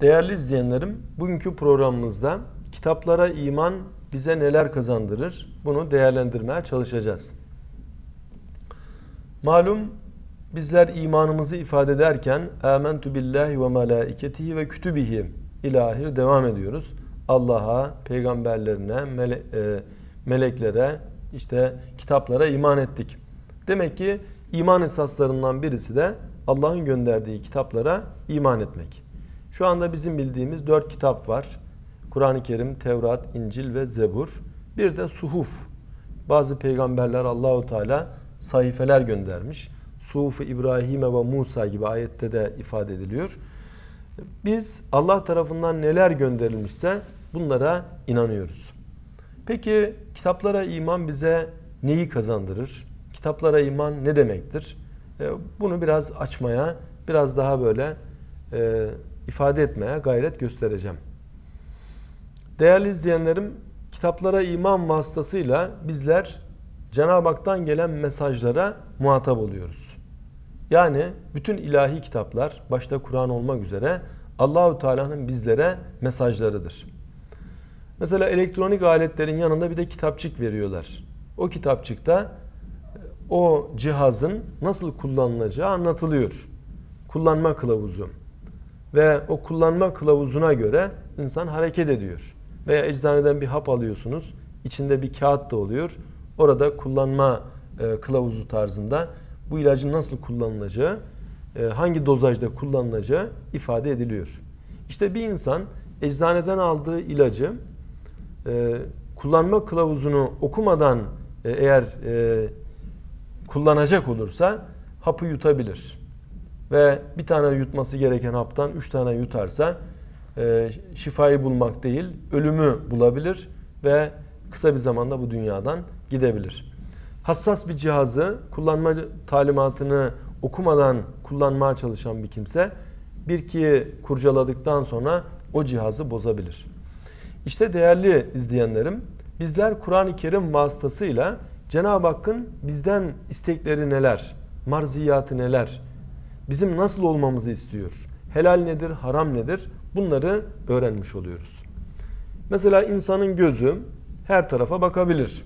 Değerli izleyenlerim, bugünkü programımızda kitaplara iman bize neler kazandırır? Bunu değerlendirmeye çalışacağız. Malum bizler imanımızı ifade ederken "Âmentü billahi ve melâiketihi ve kütübihi" ilahir devam ediyoruz. Allah'a, peygamberlerine, meleklere, işte kitaplara iman ettik. Demek ki iman esaslarından birisi de Allah'ın gönderdiği kitaplara iman etmek. Şu anda bizim bildiğimiz 4 kitap var. Kur'an-ı Kerim, Tevrat, İncil ve Zebur. Bir de suhuf. Bazı peygamberler Allahu Teala sayfeler göndermiş. Suhuf-u İbrahim'e ve Musa gibi ayette de ifade ediliyor. Biz Allah tarafından neler gönderilmişse bunlara inanıyoruz. Peki kitaplara iman bize neyi kazandırır? Kitaplara iman ne demektir? Bunu biraz açmaya, biraz daha böyle ifade etmeye gayret göstereceğim. Değerli izleyenlerim, kitaplara iman vasıtasıyla bizler Cenab-ı Hak'tan gelen mesajlara muhatap oluyoruz. Yani bütün ilahi kitaplar, başta Kur'an olmak üzere Allahu Teala'nın bizlere mesajlarıdır. Mesela elektronik aletlerin yanında bir de kitapçık veriyorlar. O kitapçıkta o cihazın nasıl kullanılacağı anlatılıyor. Kullanma kılavuzu. Ve o kullanma kılavuzuna göre insan hareket ediyor. Veya eczaneden bir hap alıyorsunuz. İçinde bir kağıt da oluyor. Orada kullanma kılavuzu tarzında bu ilacın nasıl kullanılacağı, hangi dozajda kullanılacağı ifade ediliyor. İşte bir insan eczaneden aldığı ilacı kullanma kılavuzunu okumadan eğer kullanacak olursa hapı yutabilir. Ve bir tane yutması gereken haptan 3 tane yutarsa şifayı bulmak değil, ölümü bulabilir ve kısa bir zamanda bu dünyadan gidebilir. Hassas bir cihazı kullanma talimatını okumadan kullanmaya çalışan bir kimse bir-iki kurcaladıktan sonra o cihazı bozabilir. İşte değerli izleyenlerim, bizler Kur'an-ı Kerim vasıtasıyla Cenab-ı Hakk'ın bizden istekleri neler, marziyatı neler, bizim nasıl olmamızı istiyor, helal nedir, haram nedir, bunları öğrenmiş oluyoruz. Mesela insanın gözü her tarafa bakabilir.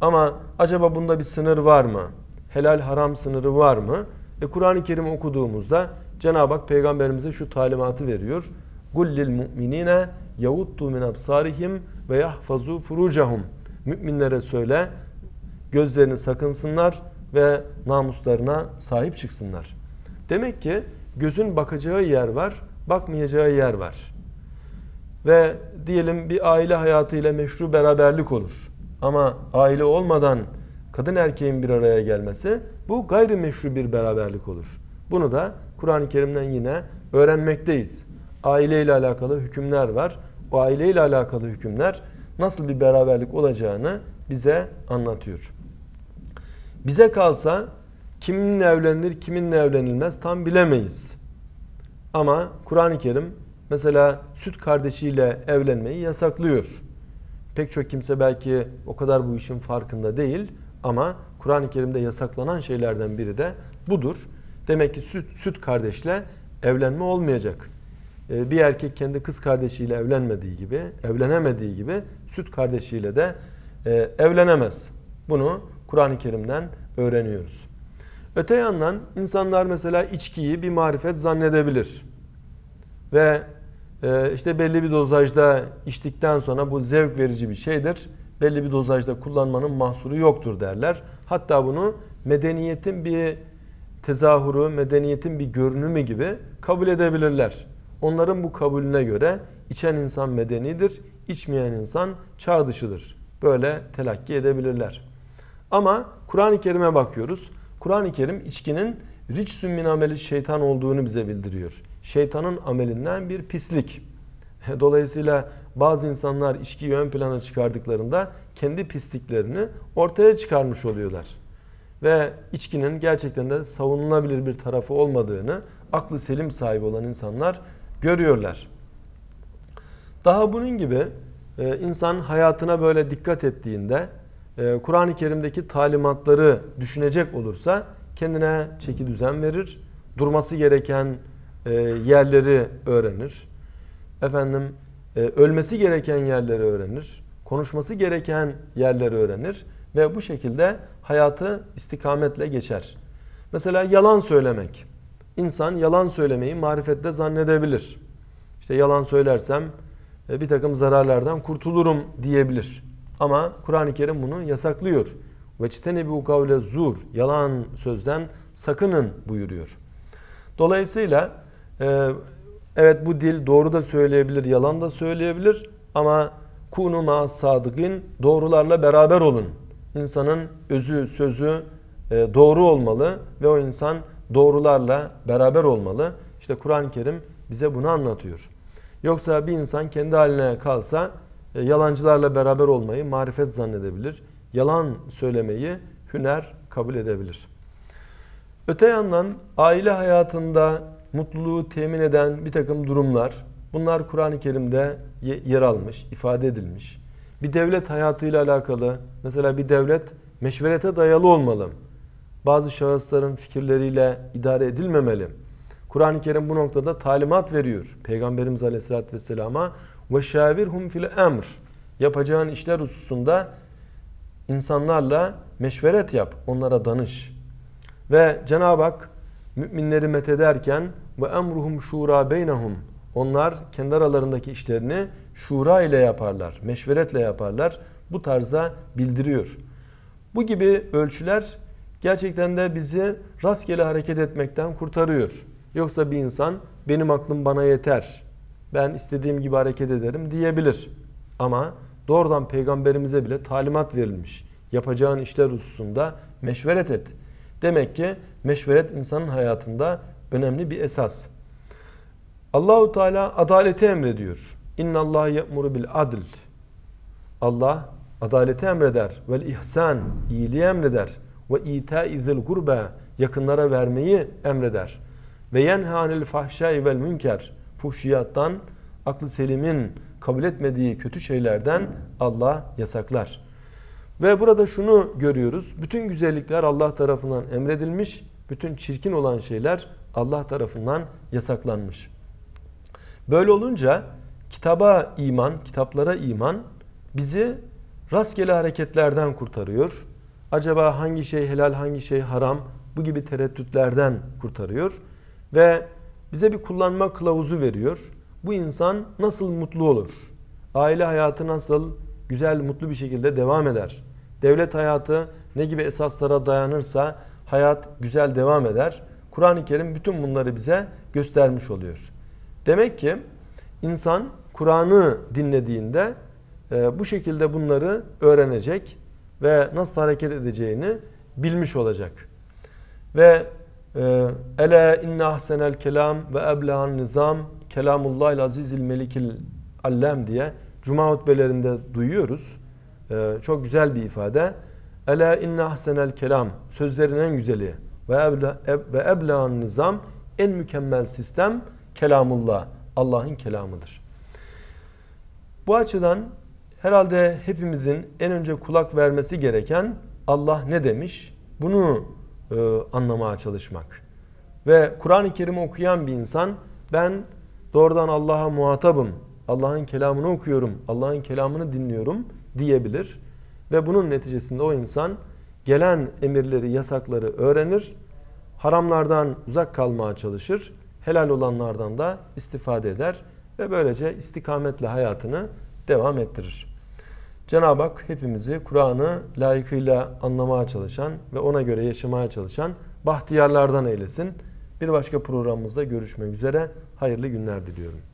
Ama acaba bunda bir sınır var mı? Helal haram sınırı var mı? Kur'an-ı Kerim okuduğumuzda Cenab-ı Hak Peygamberimize şu talimatı veriyor. قُلْ لِلْمُؤْمِنِينَ يَوُدْتُوا مِنْ أَبْصَارِهِمْ وَيَحْفَظُوا فُرُوجَهُمْ. Müminlere söyle, gözlerini sakınsınlar ve namuslarına sahip çıksınlar. Demek ki gözün bakacağı yer var, bakmayacağı yer var. Ve diyelim bir aile hayatıyla meşru beraberlik olur. Ama aile olmadan kadın erkeğin bir araya gelmesi, bu gayrimeşru bir beraberlik olur. Bunu da Kur'an-ı Kerim'den yine öğrenmekteyiz. Aile ile alakalı hükümler var. O aile ile alakalı hükümler nasıl bir beraberlik olacağını bize anlatıyor. Bize kalsa kiminle evlenilir, kiminle evlenilmez tam bilemeyiz. Ama Kur'an-ı Kerim mesela süt kardeşiyle evlenmeyi yasaklıyor. Pek çok kimse belki o kadar bu işin farkında değil ama Kur'an-ı Kerim'de yasaklanan şeylerden biri de budur. Demek ki süt kardeşle evlenme olmayacak. Bir erkek kendi kız kardeşiyle evlenemediği gibi süt kardeşiyle de evlenemez. Bunu Kur'an-ı Kerim'den öğreniyoruz. Öte yandan insanlar mesela içkiyi bir marifet zannedebilir. Ve işte belli bir dozajda içtikten sonra bu zevk verici bir şeydir. Belli bir dozajda kullanmanın mahsuru yoktur derler. Hatta bunu medeniyetin bir tezahürü, medeniyetin bir görünümü gibi kabul edebilirler. Onların bu kabulüne göre içen insan medenidir, içmeyen insan çağ dışıdır. Böyle telakki edebilirler. Ama Kur'an-ı Kerim'e bakıyoruz. Kur'an-ı Kerim içkinin ricsun min ameli şeytan olduğunu bize bildiriyor. Şeytanın amelinden bir pislik. Dolayısıyla bazı insanlar içkiyi ön plana çıkardıklarında kendi pisliklerini ortaya çıkarmış oluyorlar. Ve içkinin gerçekten de savunulabilir bir tarafı olmadığını aklı selim sahibi olan insanlar görüyorlar. Daha bunun gibi insan hayatına böyle dikkat ettiğinde Kur'an-ı Kerim'deki talimatları düşünecek olursa kendine çeki düzen verir, durması gereken yerleri öğrenir. efendim ölmesi gereken yerleri öğrenir, konuşması gereken yerleri öğrenir ve bu şekilde hayatı istikametle geçer. Mesela yalan söylemek. İnsan yalan söylemeyi marifette zannedebilir. İşte yalan söylersem bir takım zararlardan kurtulurum diyebilir. Ama Kur'an-ı Kerim bunu yasaklıyor. وَاجْتَنِبُوا قَوْلَ zur, yalan sözden sakının buyuruyor. Dolayısıyla evet bu dil doğru da söyleyebilir, yalan da söyleyebilir ama كُنُوا مَا الصَّادِقِينَ, doğrularla beraber olun. İnsanın özü, sözü doğru olmalı ve o insan doğrularla beraber olmalı. İşte Kur'an-ı Kerim bize bunu anlatıyor. Yoksa bir insan kendi haline kalsa yalancılarla beraber olmayı marifet zannedebilir. Yalan söylemeyi hüner kabul edebilir. Öte yandan aile hayatında mutluluğu temin eden bir takım durumlar, bunlar Kur'an-ı Kerim'de yer almış, ifade edilmiş. Bir devlet hayatıyla alakalı, mesela bir devlet meşverete dayalı olmalı. Bazı şahısların fikirleriyle idare edilmemeli. Kur'an-ı Kerim bu noktada talimat veriyor. Peygamberimiz Aleyhisselatü Vesselam'a وَشَاوِرْهُمْ فِي الْاَمْرِ, yapacağın işler hususunda insanlarla meşveret yap, onlara danış. Ve Cenab-ı Hak müminleri methederken وَاَمْرُهُمْ شُورَى بَيْنَهُمْ, onlar kendi aralarındaki işlerini şura ile yaparlar, meşveretle yaparlar. Bu tarzda bildiriyor. Bu gibi ölçüler gerçekten de bizi rastgele hareket etmekten kurtarıyor. Yoksa bir insan benim aklım bana yeter, ben istediğim gibi hareket ederim diyebilir. Ama doğrudan peygamberimize bile talimat verilmiş. Yapacağın işler hususunda meşveret et. Demek ki meşveret insanın hayatında önemli bir esas. Allahu Teala adaleti emrediyor. İnna Allah ya'muru bil adl. Allah adaleti emreder. Vel ihsan, iyiliği emreder. Ve ita'izil gurbe, yakınlara vermeyi emreder. Ve yenhanil fahşai vel münker, fuhşiyattan, aklı selimin kabul etmediği kötü şeylerden Allah yasaklar. Ve burada şunu görüyoruz. Bütün güzellikler Allah tarafından emredilmiş, bütün çirkin olan şeyler Allah tarafından yasaklanmış. Böyle olunca kitaba iman, kitaplara iman bizi rastgele hareketlerden kurtarıyor. Acaba hangi şey helal, hangi şey haram, bu gibi tereddütlerden kurtarıyor. Ve bize bir kullanma kılavuzu veriyor. Bu insan nasıl mutlu olur? Aile hayatı nasıl güzel, mutlu bir şekilde devam eder? Devlet hayatı ne gibi esaslara dayanırsa hayat güzel devam eder. Kur'an-ı Kerim bütün bunları bize göstermiş oluyor. Demek ki insan Kur'an'ı dinlediğinde bu şekilde bunları öğrenecek ve nasıl hareket edeceğini bilmiş olacak. Ve Ela inna ahsenel kelam ve eblahan nizam kelamullahil azizil melikil allem diye cuma hutbelerinde duyuyoruz. Çok güzel bir ifade. Ela inna ahsenel kelam, sözlerin en güzeli, ve eblahan nizam, en mükemmel sistem kelamullah, Allah'ın kelamıdır. Bu açıdan herhalde hepimizin en önce kulak vermesi gereken Allah ne demiş? Bunu anlamaya çalışmak. Ve Kur'an-ı Kerim'i okuyan bir insan, ben doğrudan Allah'a muhatabım, Allah'ın kelamını okuyorum, Allah'ın kelamını dinliyorum diyebilir. Ve bunun neticesinde o insan gelen emirleri, yasakları öğrenir, haramlardan uzak kalmaya çalışır, helal olanlardan da istifade eder ve böylece istikametle hayatını devam ettirir. Cenab-ı Hak hepimizi Kur'an'ı layıkıyla anlamaya çalışan ve ona göre yaşamaya çalışan bahtiyarlardan eylesin. Bir başka programımızda görüşmek üzere. Hayırlı günler diliyorum.